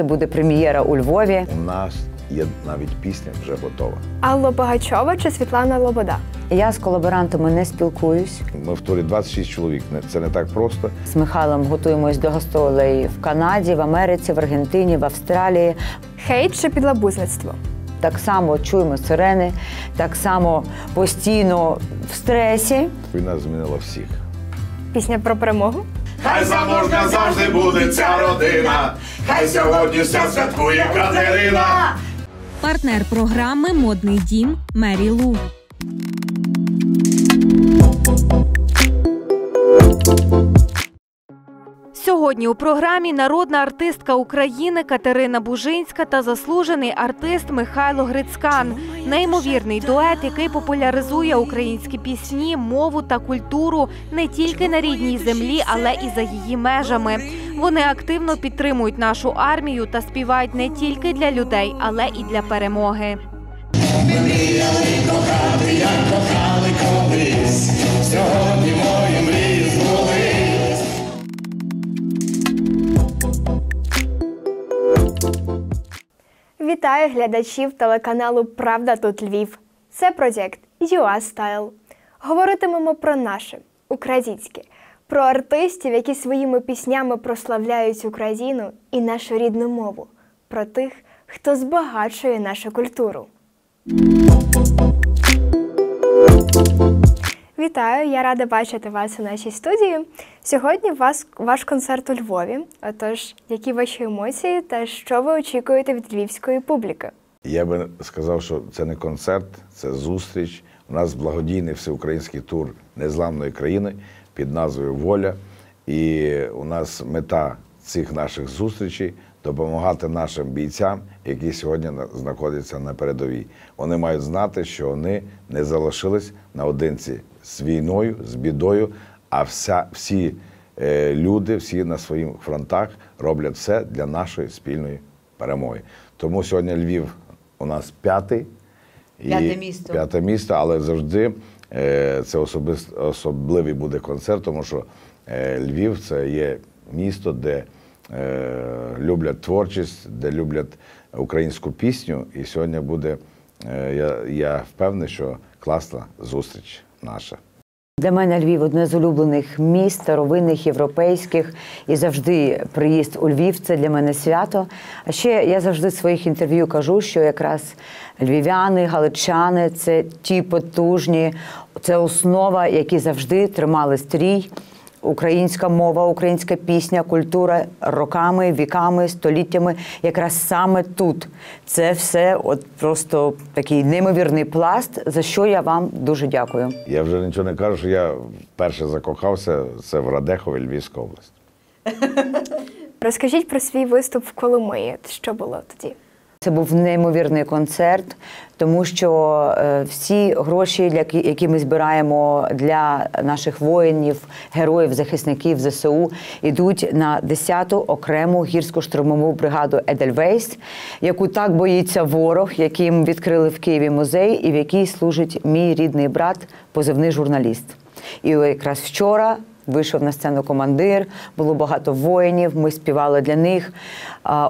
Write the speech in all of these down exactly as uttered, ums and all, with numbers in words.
році буде прем'єра у Львові. У нас є навіть пісня вже готова. Алла Пугачова чи Світлана Лобода? Я з колаборантами не спілкуюсь. Ми в турі двадцять шість чоловік, це не так просто. З Михайлом готуємось до гастролей в Канаді, в Америці, в Аргентині, в Австралії. Хейт чи підлабузництво? Так само чуємо сирени, так само постійно в стресі. Війна змінила всіх. Пісня про перемогу? Хай заможна завжди буде ця родина, хай сьогодні все святкує Катерина. Партнер програми «Модний дім» Мері Лу. Сьогодні у програмі народна артистка України Катерина Бужинська та заслужений артист Михайло Грицкан. Неймовірний дует, який популяризує українські пісні, мову та культуру не тільки на рідній землі, але і за її межами. Вони активно підтримують нашу армію та співають не тільки для людей, але і для перемоги. Ми мріяли кохати, як кохали колись, сьогодні мої мрії збулись. Вітаю глядачів телеканалу «Правда, тут Львів». Це проєкт ю ей Style. Говоритимемо про наше, українське, про артистів, які своїми піснями прославляють Україну і нашу рідну мову, про тих, хто збагачує нашу культуру. Вітаю, я рада бачити вас у нашій студії. Сьогодні вас, ваш концерт у Львові. Отож, які ваші емоції та що ви очікуєте від львівської публіки? Я би сказав, що це не концерт, це зустріч. У нас благодійний всеукраїнський тур незламної країни під назвою «Воля». І у нас мета цих наших зустрічей – допомагати нашим бійцям, які сьогодні знаходяться на передовій. Вони мають знати, що вони не залишились наодинці з війною, з бідою, а вся, всі е, люди, всі на своїх фронтах роблять все для нашої спільної перемоги. Тому сьогодні Львів у нас п'ятий, п'яте місто. П'яте місто, але завжди е, це особис, особливий буде концерт, тому що е, Львів – це є місто, де е, люблять творчість, де люблять українську пісню. І сьогодні буде, е, я, я впевнений, що класна зустріч. Наша. Для мене Львів – одне з улюблених міст, старовинних, європейських. І завжди приїзд у Львів – це для мене свято. А ще я завжди в своїх інтерв'ю кажу, що якраз львів'яни, галичани – це ті потужні, це основа, які завжди тримали стрій. Українська мова, українська пісня, культура роками, віками, століттями. Якраз саме тут. Це все от просто такий неймовірний пласт, за що я вам дуже дякую. Я вже нічого не кажу, що я вперше закохався, це в Радехові, Львівська область. Розкажіть про свій виступ в Коломиї. Що було тоді? Це був неймовірний концерт, тому що всі гроші, які ми збираємо для наших воїнів, героїв, захисників зе се у, йдуть на десяту окрему гірсько-штурмову бригаду «Едельвейс», яку так боїться ворог, яким відкрили в Києві музей і в якій служить мій рідний брат, позивний журналіст. І якраз вчора вийшов на сцену командир, було багато воїнів, ми співали для них,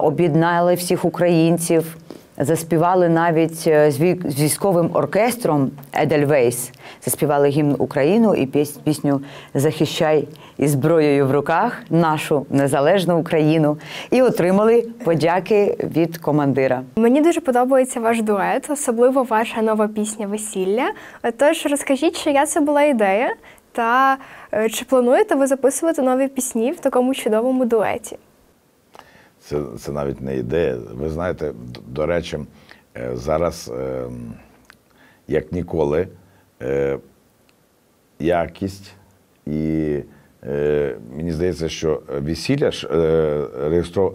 об'єднали всіх українців, заспівали навіть з військовим оркестром «Едельвейс», заспівали гімн Україну і пісню «Захищай» із зброєю в руках нашу незалежну Україну і отримали подяки від командира. Мені дуже подобається ваш дует, особливо ваша нова пісня «Весілля». Тож розкажіть, чия це була ідея? Та чи плануєте ви записувати нові пісні в такому чудовому дуеті? Це, це навіть не ідея. Ви знаєте, до речі, зараз, як ніколи, якість і, мені здається, що весілля,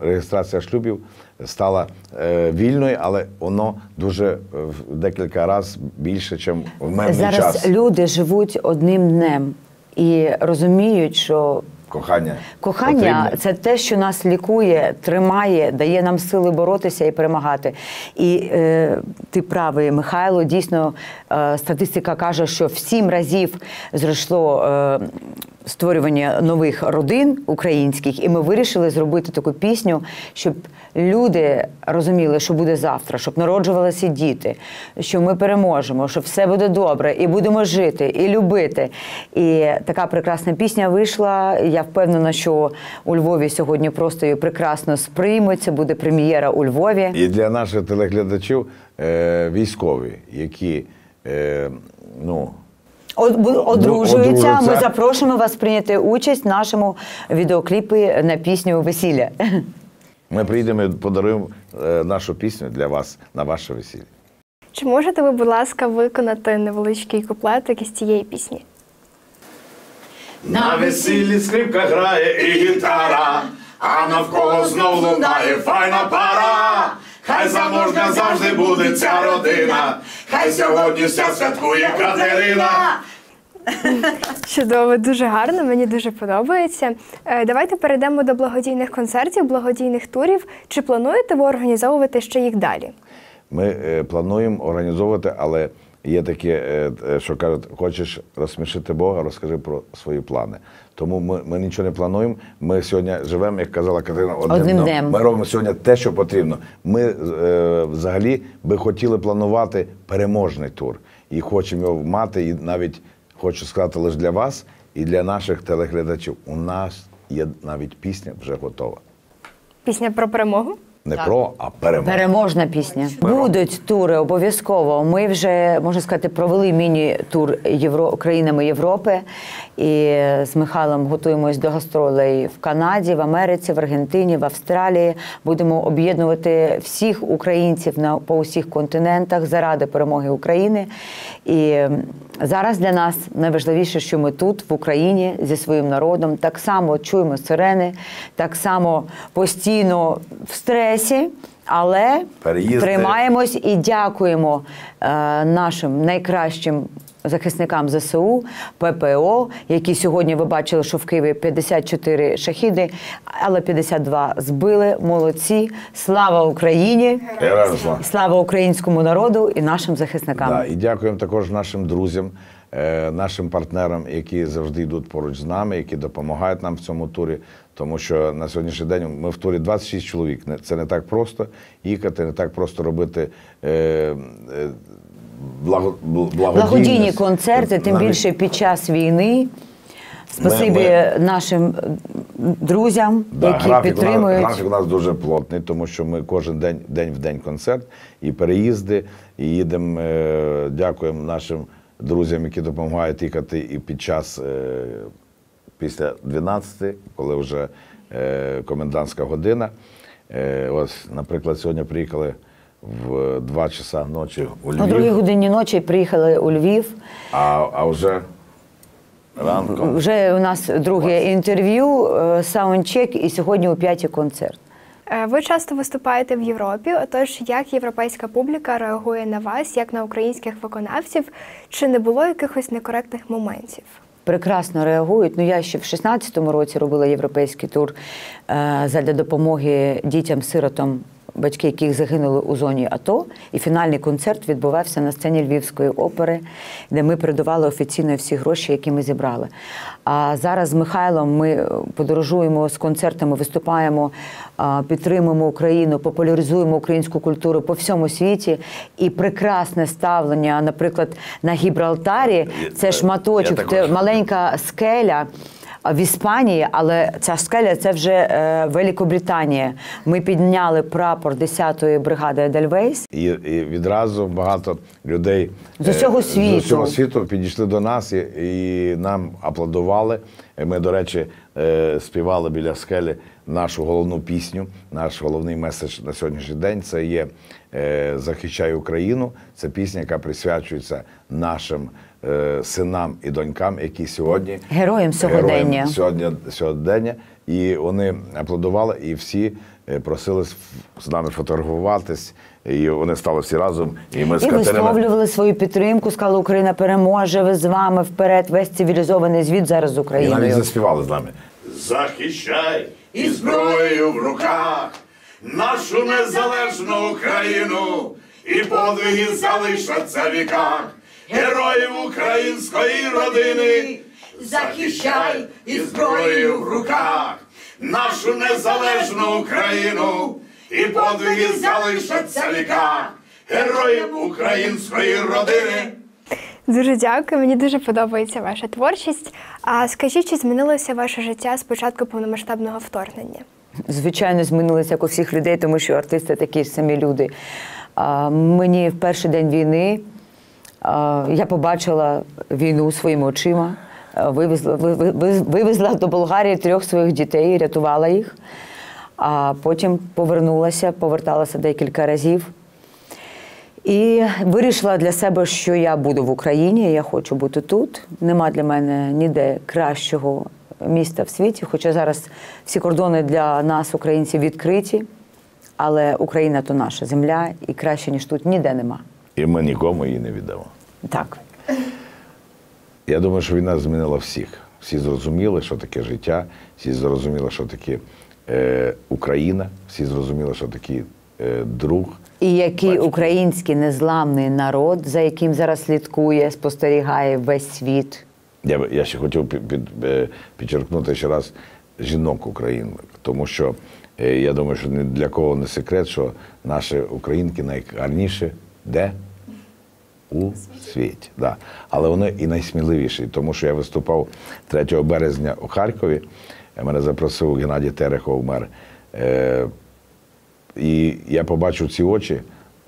реєстрація шлюбів стала вільною, але воно дуже в декілька разів більше, ніж в мирний час. Зараз люди живуть одним днем і розуміють, що кохання, кохання – це те, що нас лікує, тримає, дає нам сили боротися і перемагати. І е, ти правий, Михайло, дійсно, е, статистика каже, що в сім разів зросло е, створювання нових родин українських, і ми вирішили зробити таку пісню, щоб люди розуміли, що буде завтра, щоб народжувалися діти, що ми переможемо, що все буде добре, і будемо жити, і любити. І така прекрасна пісня вийшла. Я впевнена, що у Львові сьогодні просто її прекрасно сприймуть. Це буде прем'єра у Львові. І для наших телеглядачів військові, які, ну, одружуються. Ми запрошуємо вас прийняти участь в нашому відеокліпі на пісню «Весілля». Ми прийдемо і подаруємо нашу пісню для вас на ваше весілля. Чи можете ви, будь ласка, виконати невеличкий куплетик із цієї пісні? На весіллі скрипка грає і гітара, а навколо знов лунає файна пара. Хай заможна завжди буде ця родина, хай сьогодні вся святкує Катерина. Чудово, дуже гарно, мені дуже подобається. Давайте перейдемо до благодійних концертів, благодійних турів. Чи плануєте ви організовувати ще їх далі? Ми плануємо організовувати, але є таке, що кажуть, хочеш розсмішити Бога, розкажи про свої плани. Тому ми, ми нічого не плануємо, ми сьогодні живемо, як казала Катерина, одним, одним днем. Ми робимо сьогодні те, що потрібно. Ми е, взагалі би хотіли планувати переможний тур. І хочемо його мати, і навіть, хочу сказати, лише для вас і для наших телеглядачів. У нас є навіть пісня вже готова. Пісня про перемогу? Не про, а переможна. Переможна пісня. Будуть тури обов'язково. Ми вже, можна сказати, провели міні-тур країнами Європи. І з Михайлом готуємось до гастролей в Канаді, в Америці, в Аргентині, в Австралії. Будемо об'єднувати всіх українців на, по усіх континентах заради перемоги України. І зараз для нас найважливіше, що ми тут, в Україні, зі своїм народом. Так само чуємо сирени, так само постійно в стресі. Але переїзди. Тримаємось і дякуємо е, нашим найкращим захисникам зе се у, пе пе о, які сьогодні, ви бачили, що в Києві п'ятдесят чотири шахіди, але п'ятдесят два збили. Молодці. Слава Україні! Героям. Слава українському народу і нашим захисникам. Да, і дякуємо також нашим друзям, е, нашим партнерам, які завжди йдуть поруч з нами, які допомагають нам в цьому турі. Тому що на сьогоднішній день ми в турі двадцять шість чоловік. Це не так просто їхати, не так просто робити е, е, благо, благодійні концерти, тим навіть... більше під час війни. Спасибі ми, ми... нашим друзям, да, які графік підтримують. У нас, графік у нас дуже плотний, тому що ми кожен день, день в день концерт, і переїзди, і їдемо, е, дякуємо нашим друзям, які допомагають їхати і під час е, після дванадцятої, коли вже е, комендантська година. Е, ось, наприклад, сьогодні приїхали в два часа ночі у Львів. О другій годині ночі приїхали у Львів. А, а вже ранком? Вже у нас друге інтерв'ю, саундчек, і сьогодні у п'ятій концерт. Ви часто виступаєте в Європі, отож, як європейська публіка реагує на вас, як на українських виконавців? Чи не було якихось некоректних моментів? Прекрасно реагують. Ну, я ще в шістнадцятому році робила європейський тур задля допомоги дітям-сиротам, батьки яких загинули у зоні а то. І фінальний концерт відбувався на сцені Львівської опери, де ми передавали офіційно всі гроші, які ми зібрали. А зараз з Михайлом ми подорожуємо з концертами, виступаємо, підтримуємо Україну, популяризуємо українську культуру по всьому світі. І прекрасне ставлення, наприклад, на Гібралтарі, це шматочок, це маленька скеля, в Іспанії, але ця скеля – це вже е, Великобританія. Ми підняли прапор десятої бригади «Едельвейс». І, і відразу багато людей з усього світу, з усього світу підійшли до нас і, і нам аплодували. Ми, до речі, е, співали біля скелі нашу головну пісню, наш головний меседж на сьогоднішній день – це є е, «Захищай Україну». Це пісня, яка присвячується нашим синам і донькам, які сьогодні героям сьогодення. Сьогодні, сьогодення. І вони аплодували, і всі просили з нами фотографуватись, і вони стали всі разом. І ми з Катериною висловлювали свою підтримку, сказали, Україна переможе, ви з вами вперед, весь цивілізований світ зараз з Україною. І навіть заспівали з нами. Захищай і зброєю в руках нашу незалежну Україну, і подвиги залишаться в віках. Героїв української родини, захищай і зброєю в руках нашу незалежну Україну, і подвиги залишаться віка героїв української родини. Дуже дякую, мені дуже подобається ваша творчість. А скажіть, чи змінилося ваше життя з початку повномасштабного вторгнення? Звичайно, змінилося, як у всіх людей, тому що артисти такі ж самі люди. А, мені в перший день війни а, я побачила війну своїми очима, вивезла, вивезла до Болгарії трьох своїх дітей, рятувала їх, а потім повернулася, поверталася декілька разів. І вирішила для себе, що я буду в Україні, я хочу бути тут. Нема для мене ніде кращого міста в світі, хоча зараз всі кордони для нас, українців, відкриті, але Україна – то наша земля, і краще, ніж тут, ніде нема. І ми нікому її не віддамо. Так. Я думаю, що війна змінила всіх. Всі зрозуміли, що таке життя, всі зрозуміли, що таке е, Україна, всі зрозуміли, що таке е, друг. І який український незламний народ, за яким зараз слідкує, спостерігає весь світ. Я, я ще хотів під, під, підчеркнути ще раз жінок України, тому що я думаю, що ні для кого не секрет, що наші українки найгарніші де? У світі. Да. Але вони і найсміливіші, тому що я виступав третього березня у Харкові, мене запросив Геннадій Терехов, мер. І я побачив ці очі,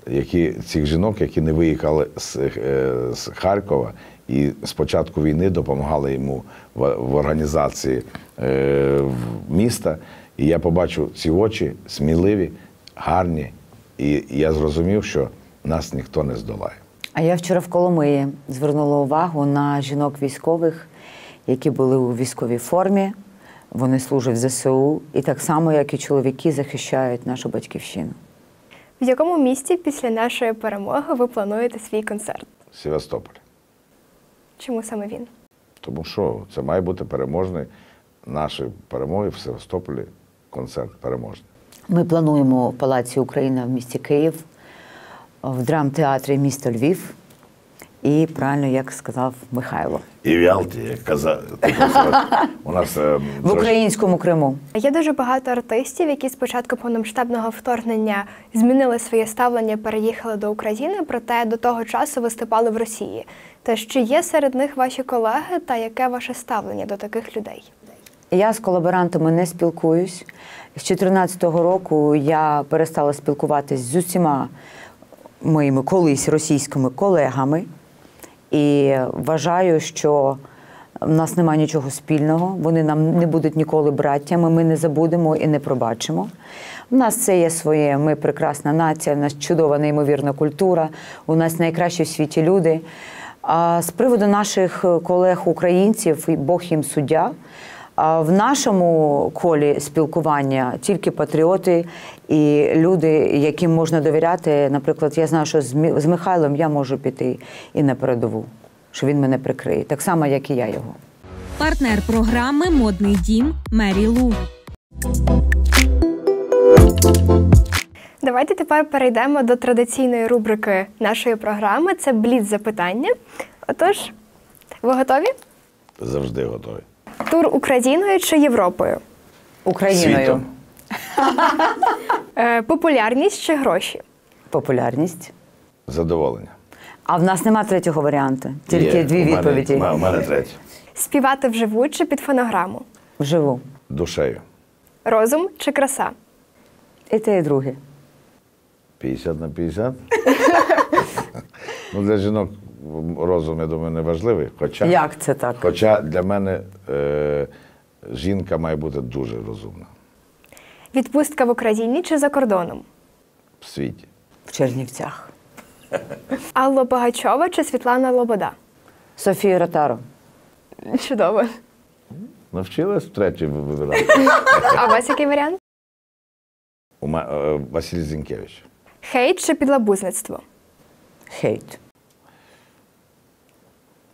які, цих жінок, які не виїхали з, з Харкова і з початку війни допомагали йому в, в організації е, міста. І я побачив ці очі сміливі, гарні, і я зрозумів, що нас ніхто не здолає. А я вчора в Коломиї звернула увагу на жінок-військових, які були у військовій формі. Вони служать в зе се у, і так само, як і чоловіки, захищають нашу батьківщину. В якому місті після нашої перемоги ви плануєте свій концерт? Севастополь. Чому саме він? Тому що це має бути переможний, наші перемоги в Севастополі, концерт переможний. Ми плануємо в Палаці Україна в місті Київ, в драмтеатрі міста Львів. І правильно, як сказав Михайло. І в Ялті, як казав. У нас, е, в українському Криму. Є дуже багато артистів, які з початку повномасштабного вторгнення змінили своє ставлення, переїхали до України, проте до того часу виступали в Росії. Тож чи є серед них ваші колеги та яке ваше ставлення до таких людей? Я з колаборантами не спілкуюсь. З чотирнадцятого року я перестала спілкуватись з усіма моїми колись російськими колегами. І вважаю, що в нас немає нічого спільного, вони нам не будуть ніколи браттями, ми не забудемо і не пробачимо. У нас це є своє, ми прекрасна нація, у нас чудова, неймовірна культура, у нас найкращі в світі люди. А з приводу наших колег-українців, Бог їм суддя, в нашому колі спілкування тільки патріоти і люди, яким можна довіряти. Наприклад, я знаю, що з Михайлом я можу піти і на передову, що він мене прикриє, так само, як і я його. Партнер програми «Модний дім» Мері Лу. Давайте тепер перейдемо до традиційної рубрики нашої програми. Це бліц-запитання. Отож, ви готові? Завжди готові. Тур Україною чи Європою? Україною. Світом. Популярність чи гроші? Популярність. Задоволення. А в нас нема третього варіанту, тільки є дві відповіді. У мене третє. Співати вживу чи під фонограму? Вживу. Душею. Розум чи краса? І те, і друге. п'ятдесят на п'ятдесят. Ну, для жінок розум, я думаю, не важливий. Хоча, як це так? Хоча для мене е, жінка має бути дуже розумна. Відпустка в Україні чи за кордоном? В світі. В Чернівцях. Алла Пугачова чи Світлана Лобода? Софія Ротаро. Чудово. Навчилась втретє вибирати. А у вас який варіант? Ума, е, Василь Зінкевич. Хейт чи підлабузництво? Хейт.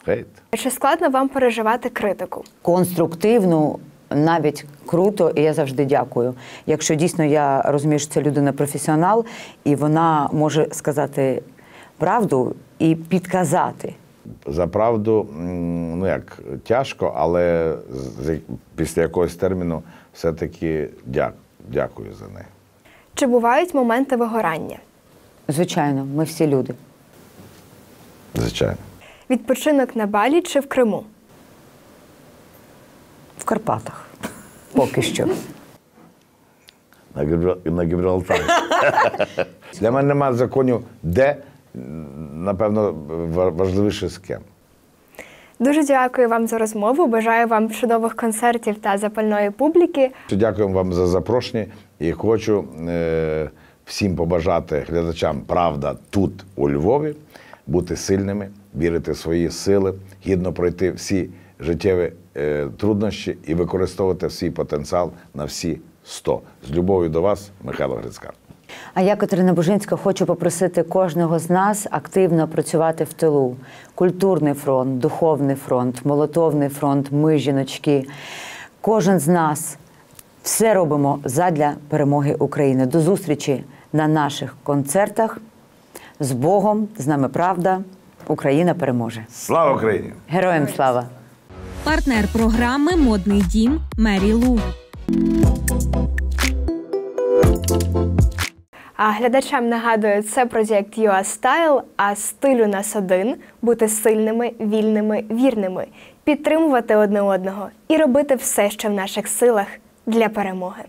Хейт. Чи складно вам переживати критику? Конструктивну, навіть круто, і я завжди дякую. Якщо дійсно я розумію, що це людина-професіонал, і вона може сказати правду і підказати, за правду, ну як, тяжко, але після якогось терміну все-таки дякую за неї. Чи бувають моменти вигорання? Звичайно, ми всі люди. Звичайно. Відпочинок на Балі чи в Криму? В Карпатах. Поки що. На Гібралтарі. Для мене немає законів, де, напевно, важливіше з ким. Дуже дякую вам за розмову. Бажаю вам чудових концертів та запальної публіки. Дякую вам за запрошення. І хочу всім побажати глядачам «Правда» тут, у Львові, бути сильними, вірити в свої сили, гідно пройти всі життєві труднощі і використовувати свій потенціал на всі сто. З любов'ю до вас, Михайло Грицкан. А я, Катерина Бужинська, хочу попросити кожного з нас активно працювати в тилу. Культурний фронт, духовний фронт, молитовний фронт, ми, жіночки. Кожен з нас все робимо задля перемоги України. До зустрічі на наших концертах. З Богом, з нами правда. Україна переможе. Слава Україні! Героям слава! Партнер програми «Модний дім» Мері Лу. А глядачам нагадую, це проєкт ю ей Style, а стиль у нас один – бути сильними, вільними, вірними, підтримувати одне одного і робити все, що в наших силах для перемоги.